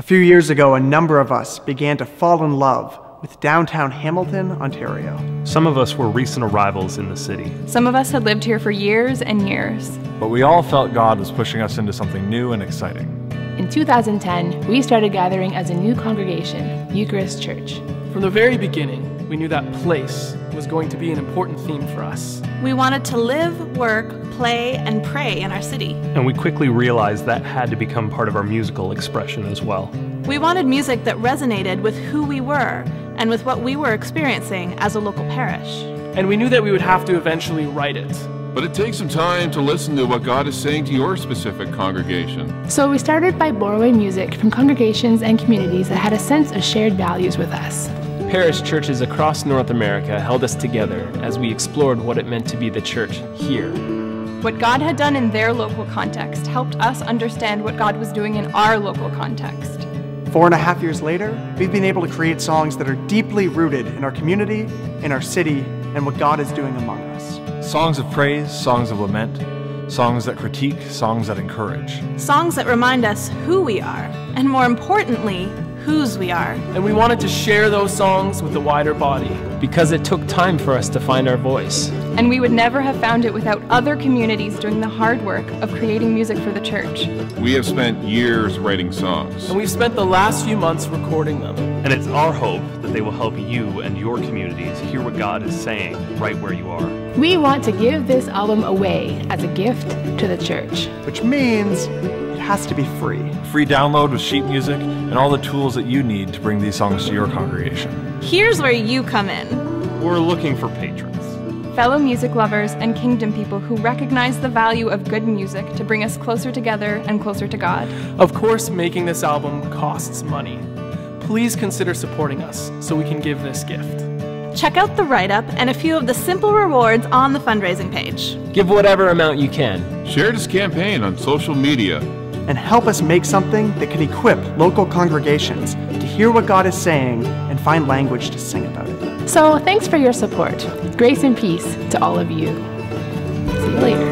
A few years ago, a number of us began to fall in love with downtown Hamilton, Ontario. Some of us were recent arrivals in the city. Some of us had lived here for years and years. But we all felt God was pushing us into something new and exciting. In 2010, we started gathering as a new congregation, Eucharist Church. From the very beginning, we knew that place was going to be an important theme for us. We wanted to live, work, play, and pray in our city. And we quickly realized that had to become part of our musical expression as well. We wanted music that resonated with who we were and with what we were experiencing as a local parish. And we knew that we would have to eventually write it. But it takes some time to listen to what God is saying to your specific congregation. So we started by borrowing music from congregations and communities that had a sense of shared values with us. Parish churches across North America held us together as we explored what it meant to be the church here. What God had done in their local context helped us understand what God was doing in our local context. 4.5 years later, we've been able to create songs that are deeply rooted in our community, in our city, and what God is doing among us. Songs of praise, songs of lament, songs that critique, songs that encourage. Songs that remind us who we are, and more importantly, whose we are. And we wanted to share those songs with the wider body. Because it took time for us to find our voice. And we would never have found it without other communities doing the hard work of creating music for the church. We have spent years writing songs. And we've spent the last few months recording them. And it's our hope that they will help you and your communities hear what God is saying right where you are. We want to give this album away as a gift to the church. Which means it has to be free. Free download with sheet music and all the tools that you need to bring these songs to your congregation. Here's where you come in. We're looking for patrons. Fellow music lovers and kingdom people who recognize the value of good music to bring us closer together and closer to God. Of course, making this album costs money. Please consider supporting us so we can give this gift. Check out the write-up and a few of the simple rewards on the fundraising page. Give whatever amount you can. Share this campaign on social media. And help us make something that can equip local congregations to hear what God is saying and find language to sing about it. So thanks for your support. Grace and peace to all of you. See you later.